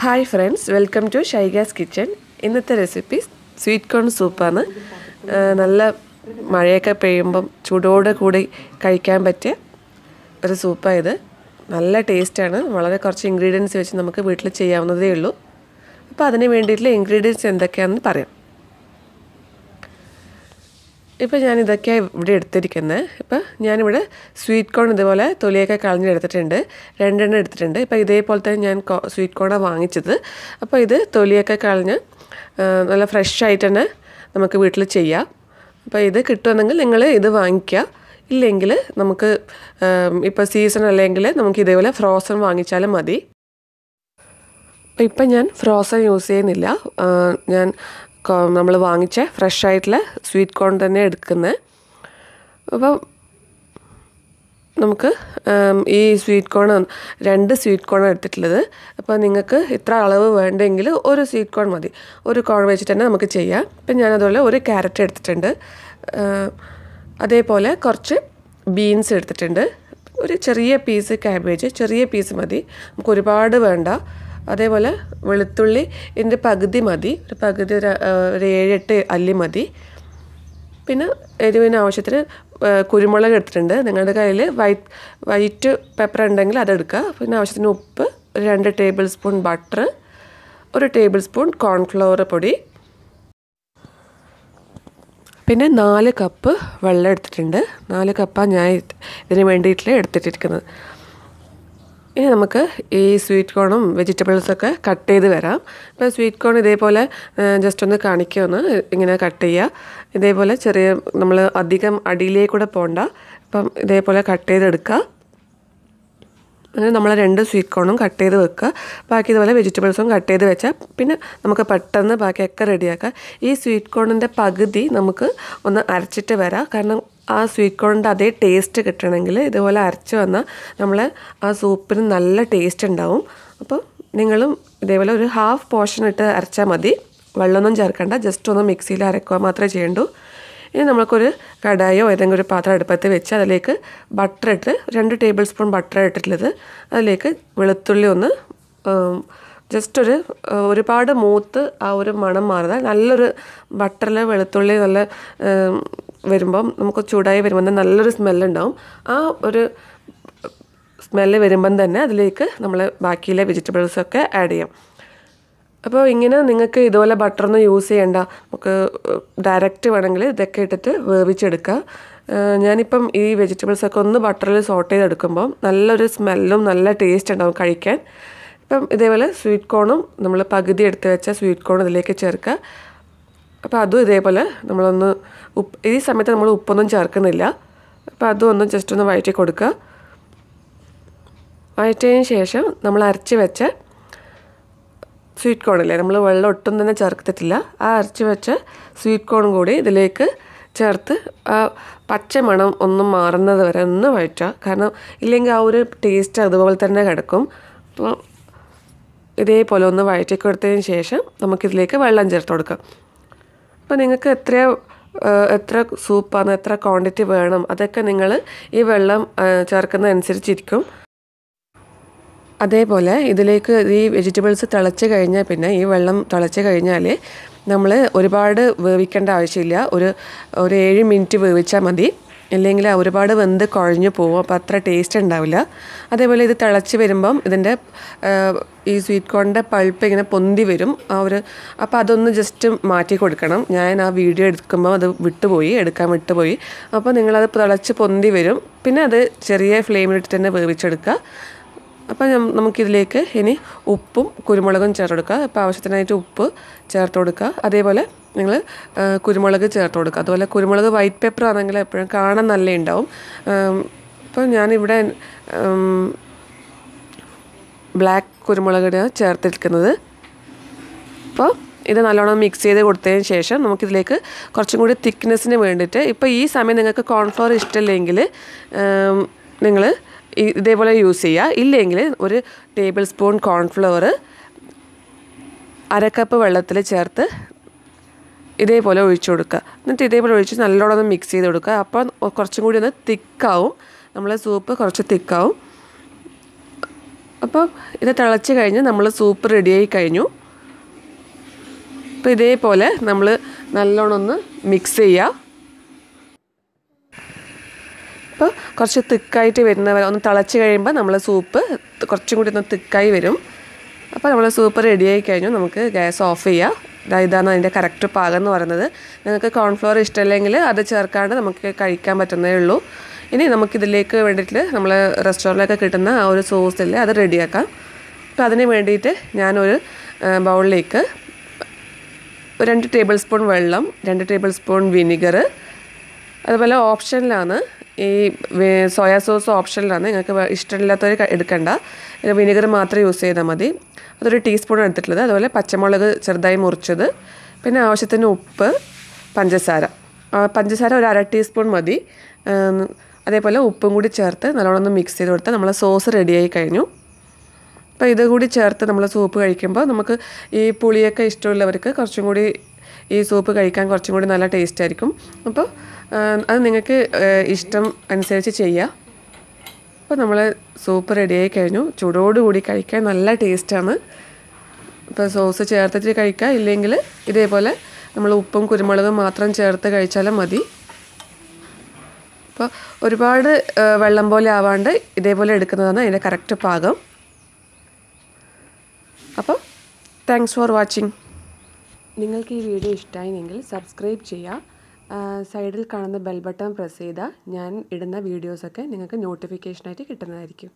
Hi friends, welcome to Shyga's Kitchen. This recipe is sweet corn soup. I will make a soup. I will taste it. I will make ingredients. I will make it. I will make it. I will make it. I will use fresh sweet corn. We sweet corn. We have a carrot. That's why we have to use the pagadi. We have to use the pagadi. We will cut this sweet corn and vegetables. Sweet corn just on the carnic, cut it. They will cut it. They will cut it. Sweet corn cut it. Vegetables cut it. This sweet corn is pagadi. Sweet corn taste kettanengile idevole archu vanna nammale soup in nalla taste undavum appo ningalum idevole oru half portion itte archa madi vellonum cherkanda just one mixil arakka mathre cheyendu ini nammakku oru kadayo edengore paatram edupathe vechu adilekku butter itte 2 tablespoon butter ittilladu adilekku velutulli one just oru paadu mooth aa oru manam maarada nalloru butter la velutulli nalla I will use the smell. Padu de Pola, Namalano, this Samatamolo Upon Charcanilla, Padu on the just on the Vite Codica Vite in Shesha, Namalarchi Vecha, sweet corn, Namala Valoton than the Charcatilla, Archivacha, sweet corn gode, the lake, Chart, Pachamanam on the Marana, the Verana Vita, Kana, Ilinga taste the Voltana Gadacum, De Polo on the Vite Corte in Shesha, Namakis Lake, Valanger Torca. If you have a soup or a quantity, you can use this. Sweet corn pulp in a pondi verum, or a padon just marti codcanum, Yana video come the Vitavoi, Edcam Vitavoi, upon England Palacha pondi verum, Pina the cherry flame it and a vichadka upon Namaki lake, any upum, Kurimalagan chardoka, Pavasatana to Uppu, Chartodoka, Adebola, England, Kurimalaga chartodoka, the Kurimalaga white pepper and Angla, Carna and Lane down. Panyani would black Kurimalaga Chartil Canada. Then Alana mix the Urtain Shasha, Namaki Lake, Korching thickness in a vendetta. If I eat salmon and a cornflower is still angle, they will use illangle or a tablespoon cornflower, Arakapa Valatale Charta, Idepola Vichuka. The table reaches a lot of the mix the Uduka upon or Korching wood in a thick cow, Namla soup, Korcha thick cow. അപ്പോൾ ഇത് തിളച്ച് കഴിഞ്ഞ് നമ്മൾ soup റെഡിയായി കഴിഞ്ഞു. അപ്പോൾ ഇതേപോലെ നമ്മൾ നല്ലോണം ഒന്ന് മിക്സ് ചെയ്യുക. അപ്പോൾ കുറച്ച് തിക്കായിട്ട് വരുന്നവരെ ഒന്ന് തിളച്ച് കഴിയുമ്പോൾ നമ്മൾ സൂപ്പ് കുറച്ചും കൂടി ഒന്ന് തിക്കായി വരും. അപ്പോൾ നമ്മൾ സൂപ്പ് റെഡിയായി കഴിഞ്ഞു. നമുക്ക് ഗ്യാസ് ഓഫ് ചെയ്യാം. ഇതാണ് അതിൻ്റെ കറക്റ്റ് പാകം എന്ന് പറയുന്നത്. നിങ്ങൾക്ക് കോൺഫ്ലോർ ഇഷ്ടമല്ലെങ്കിൽ അത് ചേർക്കാണ്ട് നമുക്ക് കഴിക്കാൻ പറ്റുന്നേ ഉള്ളൂ. ഇനി നമുക്കിതിലേക്ക് വേണ്ടിയിട്ട് നമ്മൾ റെസ്റ്റോറൻറ്റിലൊക്കെ കിട്ടുന്ന ആ ഒരു സോസില്ലേ അത് റെഡിയാക്കാം. അപ്പോൾ അതിന് വേണ്ടിയിട്ട് ഞാനൊരു ബൗളിലേക്ക് 2 ടേബിൾ സ്പൂൺ വെള്ളം, 2 ടേബിൾ സ്പൂൺ വിനിഗർ, അതുപോലെ ഓപ്ഷനിലാണ് ഈ സോയാ സോസ് ഓപ്ഷനിലാണ്, നിങ്ങൾക്ക് ഇഷ്ടമില്ലാത്തവർ എടുക്കണ്ട, വിനിഗർ മാത്രം യൂസ് ചെയ്താൽ മതി. അതൊരു 1 ടീസ്പൂൺ എടുത്തിട്ടുള്ളത്, അതുപോലെ പച്ചമുളക് ചെറുതായി മുറിച്ചത്, പിന്നെ ആവശ്യത്തിന് ഉപ്പ്, പഞ്ചസാര ഒരു 1/2 ടീസ്പൂൺ മതി. അതേപോലെ ഉപ്പും കൂടി ചേർത്ത് നല്ലോണം ഒന്ന് മിക്സ് ചെയ്ത് കൊടുത്താൽ നമ്മളെ സോസ് റെഡിയായി കഴിഞ്ഞു. അപ്പോൾ ഇതുകൂടി ചേർത്ത് നമ്മൾ സൂപ്പ് കഴിക്കുമ്പോൾ നമുക്ക് ഈ പുളിയൊക്കെ ഇഷ്ടമുള്ളവർക്ക് കുറച്ചും കൂടി ഈ സൂപ്പ് കഴിക്കാൻ കുറച്ചും കൂടി നല്ല ടേസ്റ്റ് ആയിരിക്കും. അപ്പോൾ അത് നിങ്ങൾക്ക് ഇഷ്ടം അനുസരിച്ച് ചെയ്യുക. അപ്പോൾ നമ്മൾ സൂപ്പ് റെഡിയായി കഴിഞ്ഞു. ചൂടോടുകൂടി കഴിക്കാൻ നല്ല ടേസ്റ്റാണ്. ഇപ്പോൾ സോസ് ചേർത്തിട്ട് കഴിക്കുക, ഇല്ലെങ്കിൽ ഇതേപോലെ നമ്മൾ ഉപ്പും കുരുമുളകും മാത്രം ചേർത്ത് കഴിച്ചാലും മതി. അപ്പോൾ ഒരുപാട് വെള്ളം പോലെ ആവാണ്ട് ഇതേപോലെ എടുക്കുന്നതാണ് അതിൻ്റെ കറക്റ്റ് പാകം. അപ്പോൾ താങ്ക്സ് ഫോർ വാച്ചിങ്. നിങ്ങൾക്ക് ഈ വീഡിയോ ഇഷ്ടമായെങ്കിൽ സബ്സ്ക്രൈബ് ചെയ്യുക. സൈഡിൽ കാണുന്ന ബെൽ ബട്ടൺ പ്രസ് ചെയ്താൽ ഞാൻ ഇടുന്ന വീഡിയോസൊക്കെ നിങ്ങൾക്ക് നോട്ടിഫിക്കേഷനായിട്ട് കിട്ടുന്നതായിരിക്കും.